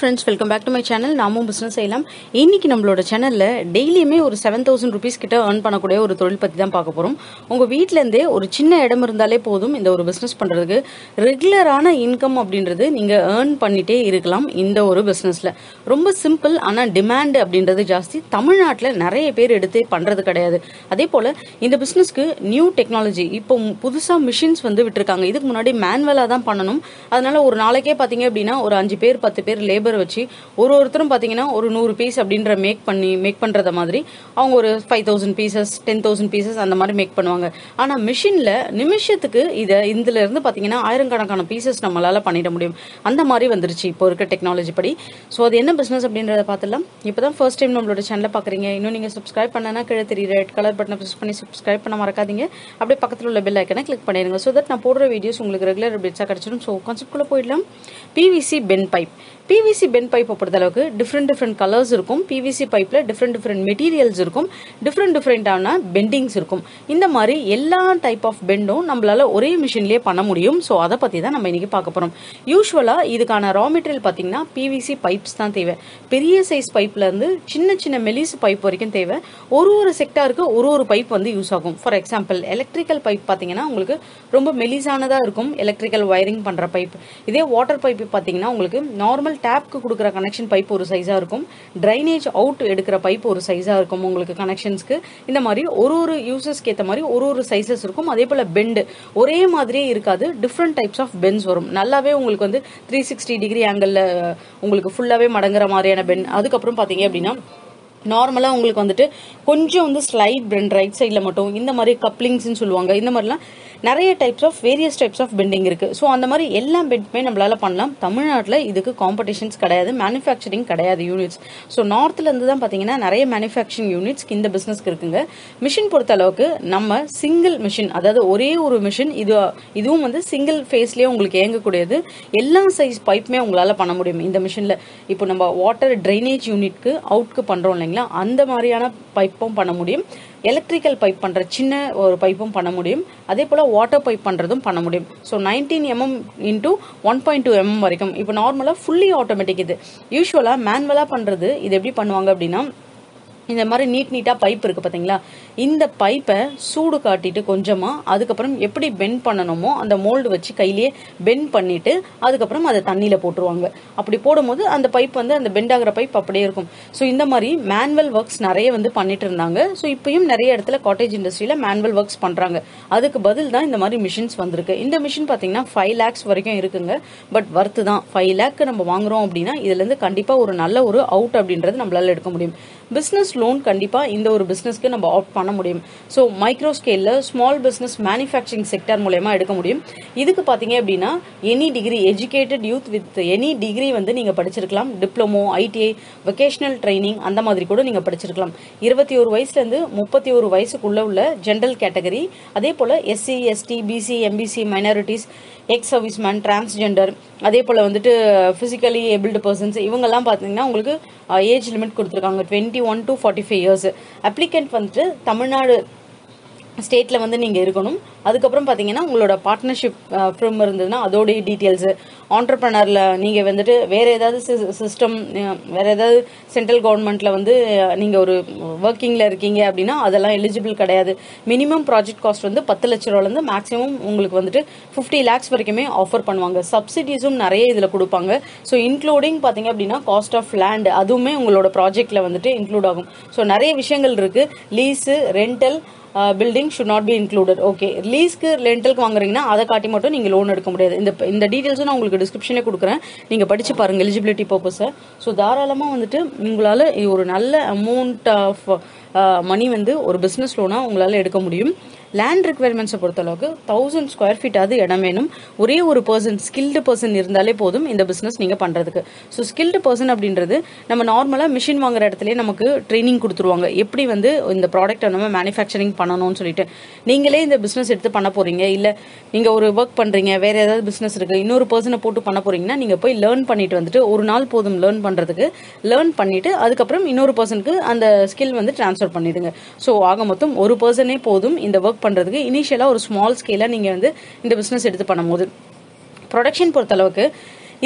Friends, welcome back to my channel, Namum Business Seiyalaam. இன்னைக்கு நம்மளோட சேனல்ல டெய்லியுமே ஒரு 7000 rupees கிட்ட earn பண்ணக்கூடிய ஒரு தொழில் பத்தி தான் பார்க்க போறோம். உங்க வீட்ல இருந்தே ஒரு சின்ன இடம் இருந்தாலே போதும் இந்த ஒரு business பண்றதுக்கு ரெகுலரான இன்கம் அப்படின்றது நீங்க earn பண்ணிட்டே இருக்கலாம் இந்த ஒரு businessல. ரொம்ப சிம்பிள் ஆனா demand அப்படின்றது ஜாஸ்தி. தமிழ்நாட்டுல நிறைய பேர் எடுத்து பண்றது கிடையாது. அதேபோல இந்த businessக்கு new technology இப்போ புதுசா machines வந்து விட்டுருக்காங்க. இதுக்கு முன்னாடி manual-ஆ தான் பண்ணனும். அதனால ஒரு நாளைக்கே பாத்தீங்க அப்படினா ஒரு 5 பேர் 10 பேர் labor வச்சி ஒவ்வொருத்தரும் பாத்தீங்கன்னா ஒரு 100 பீஸ் அப்படின்ற மேக் பண்றத மாதிரி அவங்க ஒரு 5000 பீசஸ் 10000 பீசஸ் அந்த மாதிரி மேக் பண்ணுவாங்க. ஆனா மெஷின்ல நிமிஷத்துக்கு இதுல இருந்து பாத்தீங்கன்னா ஆயிரக்கணக்கான பீசஸ் நம்மளால பண்ணிட முடியும். அந்த மாதிரி வந்துருச்சு இப்போ இருக்க டெக்னாலஜி படி. சோ அது என்ன business அப்படின்றத பார்த்தலாம். இப்போதான் ஃபர்ஸ்ட் டைம் நம்மளோட சேனலை பாக்குறீங்க. இன்னும் நீங்க subscribe பண்ணனா கீழ தெரியுற ரெட் கலர் பட்டனை press பண்ணி subscribe பண்ண மறக்காதீங்க. அப்படியே பக்கத்துல உள்ள bell icon-ஐ click பண்ணிடுங்க. சோ தட் நான் போடுற வீடியோஸ் உங்களுக்கு ரெகுலர் அப்டேட்ஸா கிடைச்சிடும். சோ கான்செப்ட்க்குள்ள போய்டலாம். PVC bend pipe. PVC bend pipe பொறுத்தளவுக்கு different colors இருக்கும். PVC pipeல different materials இருக்கும். different bendings இருக்கும். இந்த மாதிரி எல்லா type of bendம் நம்மளால ஒரே மிஷின்லயே பண்ண முடியும். சோ அத பத்தி தான் நம்ம இன்னைக்கு பார்க்க போறோம். யூசுவலா இதுக்கான raw material பாத்தீங்கன்னா PVC pipes தான் தேவை. பெரிய size pipeல இருந்து சின்ன மெலிஸ் pipe வரைக்கும் தேவை. ஒரு செக்டாருக்கு ஒரு pipe வந்து யூஸ் ஆகும். ஃபார் எக்ஸாம்பிள் எலக்ட்ரிக்கல் pipe பாத்தீங்கன்னா உங்களுக்கு ரொம்ப மெலிசானதா இருக்கும். எலக்ட்ரிக்கல் வயரிங் பண்ற pipe. இதே வாட்டர் pipe பாத்தீங்கன்னா உங்களுக்கு நார்மல் டேப்க்கு கொடுக்குற கனெக்ஷன் பைப் ஒரு சைஸா இருக்கும். ட்ரைனேஜ் அவுட் எடுக்கிற பைப் ஒரு சைஸா இருக்கும். உங்களுக்கு கனெக்ஷன்ஸ்க்கு இந்த மாதிரி ஒரு யூசஸ்க்கு ஏத்த மாதிரி ஒரு சைஸஸ் இருக்கும். அதே போல பெண்ட் ஒரே மாதிரியே இருக்காது. டிஃப்ரெண்ட் டைப்ஸ் ஆஃப் பெண்ட்ஸ் வரும். நல்லாவே உங்களுக்கு வந்து 360 டிகிரி ஆங்கிள்ல உங்களுக்கு ஃபுல்லாவே மடங்குற மாதிரியான பெண்ட். அதுக்கப்புறம் பாத்தீங்க அப்படின்னா நார்மலா உங்களுக்கு வந்துட்டு கொஞ்சம் வந்து ஸ்லைட் பெண்ட் ரைட் சைடில் மட்டும் இந்த மாதிரி கப்ளிங்ஸ்ன்னு சொல்லுவாங்க. இந்த மாதிரிலாம் நிறைய types of various types of bending இருக்கு. ஸோ அந்த மாதிரி எல்லா பெண்டுமே நம்மளால பண்ணலாம். தமிழ்நாட்டில் இதுக்கு காம்படிஷன்ஸ் கிடையாது, மேனுஃபேக்சரிங் கிடையாது யூனிட்ஸ். ஸோ நார்த்ல இருந்து தான் பார்த்தீங்கன்னா நிறைய மேனுஃபேக்சரிங் யூனிட்ஸ் இந்த பிஸ்னஸ்க்கு இருக்குங்க. மிஷின் பொறுத்த அளவுக்கு நம்ம சிங்கிள் மிஷின், அதாவது ஒரே ஒரு மிஷின், இதுவும் வந்து சிங்கிள் ஃபேஸ்லேயே உங்களுக்கு இயங்கக்கூடியது. எல்லா சைஸ் பைப்புமே உங்களால பண்ண முடியும் இந்த மிஷின்ல. இப்போ நம்ம வாட்டர் ட்ரைனேஜ் யூனிட்க்கு அவுட்க்கு பண்றோம் இல்லைங்களா, அந்த மாதிரியான பைப்பும் பண்ண முடியும். எலக்ட்ரிக்கல் பைப் பண்ற சின்ன ஒரு பைப்பும் பண்ண முடியும். அதே போல வாட்டர் பைப் பண்றதும் பண்ண முடியும். ஸோ 19mm x 1.2mm வரைக்கும். இப்போ நார்மலா ஃபுல்லி ஆட்டோமேட்டிக். இது யூஸ்வலா மேனுவலா பண்றது. இது எப்படி பண்ணுவாங்க அப்படின்னா இந்த மாதிரி நீட்டா பைப் இருக்கு பாத்தீங்களா, இந்த பைப்பை சூடு காட்டிட்டு கொஞ்சமா அதுக்கப்புறம் எப்படி பெண்ட் பண்ணணுமோ அந்த மோல்டு வச்சு கையிலேயே பெண்ட் பண்ணிட்டு அதுக்கப்புறம் அதை தண்ணியில போட்டுருவாங்க. அப்படி போடும்போது அந்த பைப் வந்து அந்த பெண்ட் ஆகிற பைப் அப்படியே இருக்கும். ஸோ இந்த மாதிரி மேனுவல் ஒர்க்ஸ் நிறைய வந்து பண்ணிட்டு இருந்தாங்க. ஸோ இப்பயும் நிறைய இடத்துல காட்டேஜ் இண்டஸ்ட்ரியில மேனுவல் ஒர்க்ஸ் பண்றாங்க. அதுக்கு பதில் தான் இந்த மாதிரி மிஷின்ஸ் வந்திருக்கு. இந்த மிஷின் பாத்தீங்கன்னா 5 lakhs வரைக்கும் இருக்குங்க. பட் வர்த்து தான் 5 lakh நம்ம வாங்குறோம் அப்படின்னா இதுல இருந்து கண்டிப்பா ஒரு நல்ல ஒரு அவுட் அப்படின்றது நம்மளால எடுக்க முடியும். பிஸ்னஸ் லோன் கண்டிப்பா இந்த ஒரு பிஸ்னஸ்க்கு நம்ம ஆப்ட் பண்ண முடியும். ஸோ மைக்ரோ ஸ்கேல்ல ஸ்மால் பிஸ்னஸ் மேனுஃபேக்சரிங் செக்டர் மூலமா எடுக்க முடியும். இதுக்கு பாத்தீங்க அப்படின்னா any degree educated youth with any degree வந்து நீங்க படிச்சிருக்கலாம். டிப்ளமோ, ITI, வொகேஷனல் ட்ரைனிங் அந்த மாதிரி கூட நீங்க படிச்சிருக்கலாம். 21 வயசுலேருந்து 31 வயசுக்குள்ள உள்ள ஜென்ரல் கேட்டகரி. அதே போல SC, ST, BC, MBC, minorities, ex serviceman, transgender, அதே போல் வந்துட்டு ஃபிசிக்கலி ஏபிள்டு பர்சன்ஸ், இவங்கெல்லாம் பார்த்தீங்கன்னா உங்களுக்கு ஏஜ் லிமிட் கொடுத்துருக்காங்க 21 to 45 years. அப்ளிகண்ட் வந்துட்டு தமிழ்நாடு ஸ்டேட்ல வந்து நீங்க இருக்கணும். அதுக்கப்புறம் பாத்தீங்கன்னா உங்களோட பார்ட்னர்ஷிப் ஃபிரம் இருந்ததுன்னா அதோடைய டீடைல்ஸ், ஆண்டர்பிரனர்ல நீங்க வந்துட்டு வேற ஏதாவது சிஸ்டம், வேற ஏதாவது சென்ட்ரல் கவர்மெண்ட்ல வந்து நீங்க ஒரு ஒர்க்கிங்ல இருக்கீங்க அப்படின்னா அதெல்லாம் எலிஜிபிள் கிடையாது. மினிமம் ப்ராஜெக்ட் காஸ்ட் வந்து 10 லட்சம் ரூபாயிலிருந்து மேக்ஸிமம் உங்களுக்கு வந்துட்டு 50 lakhs வரைக்குமே ஆஃபர் பண்ணுவாங்க. சப்சிடிஸும் நிறைய இதுல கொடுப்பாங்க. ஸோ இன்க்ளூடிங் பாத்தீங்க அப்படின்னா காஸ்ட் ஆஃப் லேண்ட் அதுவுமே உங்களோட ப்ராஜெக்ட்ல வந்துட்டு இன்க்ளூட் ஆகும். ஸோ நிறைய விஷயங்கள் இருக்கு. Lease, rental, building should not be included. Okay, லீஸ்க்கு ரெண்டலுக்கு வாங்குறீங்கன்னா அதை காட்டி மட்டும் நீங்க லோன் எடுக்க முடியாது. இந்த டீடைல்ஸும் நான் உங்களுக்கு டிஸ்கிரிப்ஷனே கொடுக்குறேன். நீங்க படிச்சு பாருங்க எலிஜிபிலிட்டி பர்பஸை. ஸோ தாராளமா வந்துட்டு உங்களால ஒரு நல்ல அமௌண்ட் ஆஃப் மணி வந்து ஒரு பிஸ்னஸ் லோனா உங்களால எடுக்க முடியும். லேண்ட் ரெக்யர்மெண்ட்ஸை பொறுத்தளவுக்கு 1000 square feet அது இடம் வேணும். ஒரே ஒரு பர்சன், ஸ்கில்டு பர்சன் இருந்தாலே போதும் இந்த பிஸ்னஸ் நீங்க பண்றதுக்கு. ஸோ ஸ்கில்டு பர்சன் அப்படின்றது நம்ம நார்மலா மிஷின் வாங்குற இடத்துலயே நமக்கு ட்ரைனிங் கொடுத்துருவாங்க. எப்படி வந்து இந்த ப்ராடக்ட்டை நம்ம மேனுஃபேக்சரிங் பண்ணணும்னு சொல்லிட்டு நீங்களே இந்த பிஸ்னஸ் எடுத்து பண்ண போறீங்க, இல்ல நீங்க ஒரு ஒர்க் பண்றீங்க, வேற ஏதாவது பிஸ்னஸ் இருக்கு, இன்னொரு பர்சனை போட்டு பண்ண போறீங்கன்னா நீங்க போய் லேர்ன் பண்ணிட்டு வந்துட்டு ஒரு நாள் போதும் லேர்ன் பண்றதுக்கு. லேர்ன் பண்ணிட்டு அதுக்கப்புறம் இன்னொரு பர்சனுக்கு அந்த ஸ்கில் வந்து டிரான்ஸ்ஃபர் பண்ணிடுங்க. ஸோ ஆக மொத்தம் ஒரு பர்சனே போதும் இந்த ஒர்க் பண்றதுக்கு. இனிஷியலா ஒரு ஸ்மால் ஸ்கேலா நீங்க வந்து இந்த பிசினஸ் எடுத்து பண்ணும்போது ப்ரொடக்ஷன் பொறுத்தளவுக்கு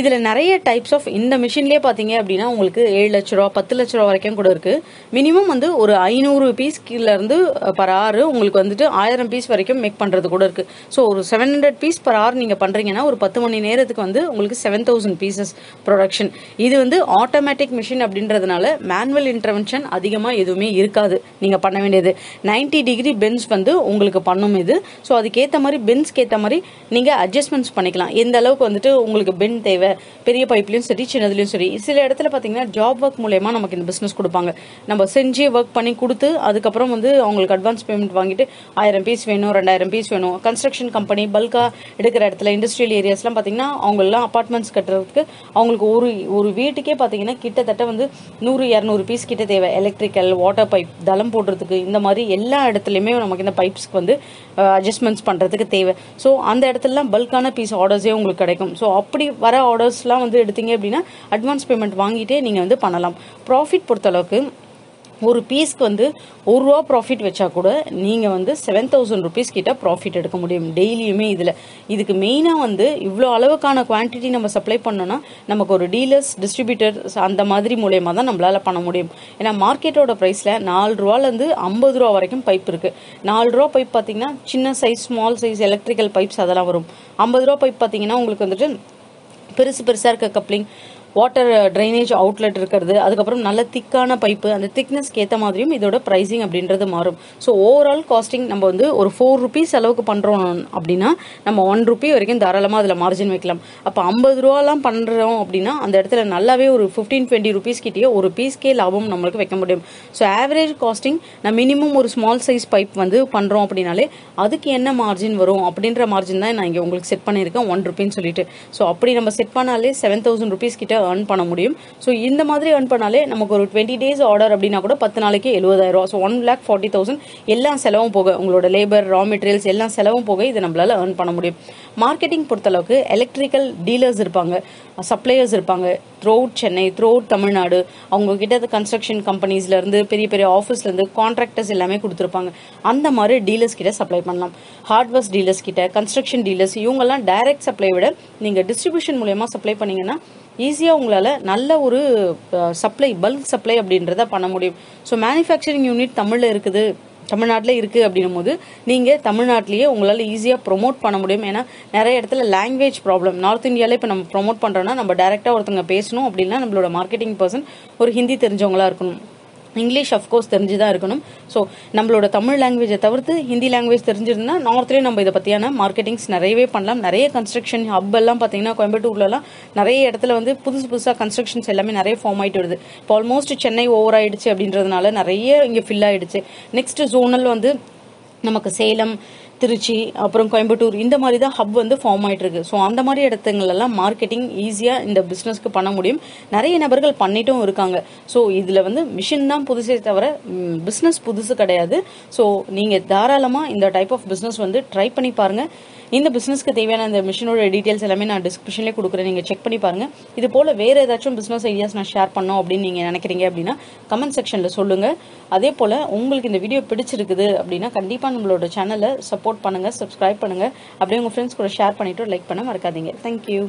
இதுல நிறைய டைப்ஸ் ஆஃப் இந்த மிஷின்லயே பாத்தீங்க அப்படினா உங்களுக்கு 7 லட்சம் ரூபாய் 10 லட்சம் ரூபாய் வரைக்கும் கூட இருக்கு. மினிமம் வந்து ஒரு 500 பீஸ் கீழ இருந்து பர் ஆர் உங்களுக்கு வந்துட்டு 1000 பீஸ் வரைக்கும் மேக் பண்றது கூட இருக்கு. சோ ஒரு 700 பீஸ் பர் ஆர் நீங்க பண்றீங்கன்னா ஒரு 10 மணி நேரத்துக்கு வந்து உங்களுக்கு 7000 பீசஸ் ப்ரொடக்ஷன். இது வந்து ஆட்டோமேட்டிக் மிஷின் அப்படின்றதுனால மேனுவல் இன்டர்வென்ஷன் அதிகமா எதுவுமே இருக்காது. நீங்க பண்ண வேண்டியது 90 டிகிரி பென்ஸ் வந்து உங்களுக்கு பண்ணும் இது. சோ அதுக்கேத்த மாதிரி பென்ஸ்க்கு ஏத்த மாதிரி நீங்க அட்ஜஸ்ட்மென்ட்ஸ் பண்ணிக்கலாம். எந்த அளவுக்கு வந்துட்டு உங்களுக்கு பென் தேவை, பெரிய பைப்லயும் சரி சின்னதுலயும் சரி. சில இடத்துல பாத்தீங்கன்னா ஜாப் ஒர்க் மூலமா நமக்கு இந்த பிசினஸ் கொடுப்பாங்க. நம்ம செஞ்சு ஒர்க் பண்ணி கொடுத்து அதுக்கப்புறம் வந்து அவங்களுக்கு அட்வான்ஸ் பேமெண்ட் வாங்கிட்டு 1000 பீஸ் வேணும் 2000 பீஸ் வேணும். கன்ஸ்ட்ரக்ஷன் கம்பெனி பல்கா எடுக்கிற இடத்துல இண்டஸ்ட்ரியல் ஏரியாஸ் எல்லாம் பாத்தீங்கன்னா அவங்க எல்லாம் அபார்ட்மெண்ட்ஸ் கட்டுறதுக்கு அவங்களுக்கு ஒரு வீட்டுக்கே பாத்தீங்கன்னா கிட்டத்தட்ட வந்து 100-200 பீஸ் கிட்ட தேவை. எலக்ட்ரிக்கல், வாட்டர் பைப், தளம் போடுறதுக்கு இந்த மாதிரி எல்லா இடத்துலையுமே நமக்கு இந்த பைப்ஸ்க்கு வந்து அட்ஜஸ்ட்மெண்ட்ஸ் பண்ணுறதுக்கு தேவை. ஸோ அந்த இடத்துலலாம் பல்கான பீஸ் ஆர்டர்ஸே உங்களுக்கு கிடைக்கும். ஸோ அப்படி வர ஆர்டர்ஸ்லாம் வந்து எடுத்தீங்க அப்படின்னா அட்வான்ஸ் பேமெண்ட் வாங்கிட்டே நீங்கள் வந்து பண்ணலாம். ப்ராஃபிட் பொறுத்தளவுக்கு ஒரு பீஸ்க்கு வந்து ₹1 ப்ராஃபிட் வச்சா கூட நீங்கள் வந்து 7000 கிட்ட ப்ராஃபிட் எடுக்க முடியும் டெய்லியுமே. இதுக்கு மெயினாக வந்து இவ்வளோ அளவுக்கான குவான்டிட்டி நம்ம சப்ளை பண்ணோன்னா நமக்கு ஒரு டீலர்ஸ், டிஸ்ட்ரிபியூட்டர்ஸ் அந்த மாதிரி மூலயமா தான் நம்மளால் பண்ண முடியும். ஏன்னா மார்க்கெட்டோட ப்ரைஸில் ₹4லேருந்து ₹50 வரைக்கும் பைப் இருக்குது. ₹4 பைப் பார்த்தீங்கன்னா சின்ன size, small size electrical pipes அதெல்லாம் வரும். ₹50 பைப் பார்த்தீங்கன்னா உங்களுக்கு வந்துட்டு பெருசாக இருக்க கப்ளிங், வாட்டர் ட்ரைனேஜ் அவுட்லெட் இருக்கிறது, அதுக்கப்புறம் நல்ல திக்கான பைப்பு. அந்த திக்னஸ்க்கு ஏற்ற மாதிரியும் இதோட ப்ரைஸிங் அப்படின்றது மாறும். ஸோ ஓவரால் காஸ்டிங் நம்ம வந்து ஒரு ₹4 அளவுக்கு பண்ணுறோம் அப்படின்னா நம்ம ₹1 வரைக்கும் தாராளமாக அதில் மார்ஜின் வைக்கலாம். அப்போ ₹50 பண்ணுறோம் அப்படின்னா அந்த இடத்துல நல்லாவே ஒரு 15-20 கிட்டேயே ஒரு பீஸ்க்கே லாபம் நம்மளுக்கு வைக்க முடியும். ஸோ ஆவரேஜ் காஸ்டிங் நான் மினிமம் ஒரு ஸ்மால் சைஸ் பைப் வந்து பண்ணுறோம் அப்படின்னாலே அதுக்கு என்ன மார்ஜின் வரும் அப்படின்ற மார்ஜின் தான் நான் இங்கே உங்களுக்கு செட் பண்ணியிருக்கேன் ₹1 சொல்லிட்டு. ஸோ அப்படி நம்ம செட் பண்ணாலே 7000 கிட்ட earn பண்ண முடியும். ஸோ இந்த மாதிரி earn பண்ணாலே நமக்கு ஒரு 20 டேஸ் ஆர்டர் அப்படின்னா கூட 10 நாளைக்கு ₹70,000. ஸோ 1,40,000 எல்லா செலவும் போக, உங்களோட லேபர், ரா மெட்டீரியல்ஸ் எல்லா செலவும் போக இதை நம்மளால earn பண்ண முடியும். மார்க்கெட்டிங் பொறுத்தளவுக்கு எலக்ட்ரிக்கல் டீலர்ஸ் இருப்பாங்க, சப்ளையர்ஸ் இருப்பாங்க த்ரூஅவுட் சென்னை, த்ரூஅவுட் தமிழ்நாடு. அவங்க கிட்ட கன்ஸ்ட்ரக்ஷன் கம்பெனிஸ்லேருந்து பெரிய ஆஃபீஸ்லேருந்து கான்ட்ராக்டர்ஸ் எல்லாமே கொடுத்துருப்பாங்க. அந்த மாதிரி டீலர்ஸ் கிட்ட சப்ளை பண்ணலாம். ஹார்ட்வேர்ஸ் டீலர்ஸ் கிட்ட, கன்ஸ்ட்ரக்ஷன் டீலர்ஸ், இவங்கெல்லாம் டைரக்ட் சப்ளை விட நீங்கள் டிஸ்ட்ரிபியூஷன் மூலயமா சப்ளை பண்ணிங்கன்னா ஈஸியாக உங்களால் நல்ல ஒரு சப்ளை, பல்க் சப்ளை அப்படின்றத பண்ண முடியும். ஸோ மேனுஃபேக்சரிங் யூனிட் தமிழ்நாட்டில் இருக்குது அப்படின்னும் போது நீங்கள் தமிழ்நாட்டிலேயே உங்களால் ஈஸியாக ப்ரொமோட் பண்ண முடியும். ஏன்னா நிறைய இடத்துல லாங்குவேஜ் ப்ராப்ளம். நார்த் இந்தியாவில் இப்போ நம்ம ப்ரொமோட் பண்ணுறோன்னா நம்ம டேரெக்டாக ஒருத்தங்க பேசணும் அப்படின்னா நம்மளோட மார்க்கெட்டிங் பர்சன் ஒரு ஹிந்தி தெரிஞ்சவங்களாக இருக்கணும், இங்கிலீஷ் அஃப்கோர்ஸ் தெரிஞ்சுதான் இருக்கணும். ஸோ நம்மளோட தமிழ் லாங்குவேஜை தவிர்த்து ஹிந்தி லாங்குவேஜ் தெரிஞ்சிருந்தா நார்த்லேயே நம்ம இதை பற்றியான மார்க்கெட்டிங்ஸ் நிறையவே பண்ணலாம். நிறைய கன்ஸ்ட்ரக்ஷன் ஹப் எல்லாம் பார்த்தீங்கன்னா கோயம்புத்தூர்லலாம் நிறைய இடத்துல வந்து புதுசாக கன்ஸ்ட்ரக்ஷன்ஸ் எல்லாமே நிறைய ஃபார்ம் ஆகிட்டு வருது. இப்போ ஆல்மோஸ்ட் சென்னை ஓவர் ஆகிடுச்சு அப்படின்றதுனால நிறைய இங்கே ஃபில் ஆகிடுச்சு. நெக்ஸ்ட் ஜோனல் வந்து நமக்கு சேலம், திருச்சி, அப்புறம் கோயம்புத்தூர் இந்த மாதிரி தான் ஹப் வந்து ஃபார்ம் ஆகிட்டு இருக்கு. ஸோ அந்த மாதிரி இடத்துங்களெல்லாம் மார்க்கெட்டிங் ஈஸியாக இந்த பிஸ்னஸ்க்கு பண்ண முடியும். நிறைய நபர்கள் பண்ணிட்டும் இருக்காங்க. ஸோ இதில் வந்து மிஷின் தான் புதுசே தவிர பிஸ்னஸ் புதுசு கிடையாது. ஸோ நீங்கள் தாராளமாக இந்த டைப் ஆஃப் பிஸ்னஸ் வந்து ட்ரை பண்ணி பாருங்கள். இந்த பிஸ்னஸ்க்கு தேவையான இந்த மிஷினோட டீட்டெயில்ஸ் எல்லாமே நான் டிஸ்கிரிப்ஷன்லேயே கொடுக்குறேன், நீங்கள் செக் பண்ணி பாருங்கள். இது போல் வேறு ஏதாச்சும் பிஸ்னஸ் ஐடியாஸ் நான் ஷேர் பண்ணோம் அப்படின்னு நீங்கள் நினைக்கிறீங்க அப்படின்னா கமெண்ட் செக்ஷனில் சொல்லுங்கள். அதே போல் உங்களுக்கு இந்த வீடியோ பிடிச்சிருக்குது அப்படின்னா கண்டிப்பாக நம்மளோட சேனலை சப்போர்ட் பண்ணுங்கள், சப்ஸ்கிரைப் பண்ணுங்கள். அப்படியே உங்கள் ஃப்ரெண்ட்ஸ் கூட ஷேர் பண்ணிவிட்டு லைக் பண்ண மறக்காதீங்க. தேங்க்யூ.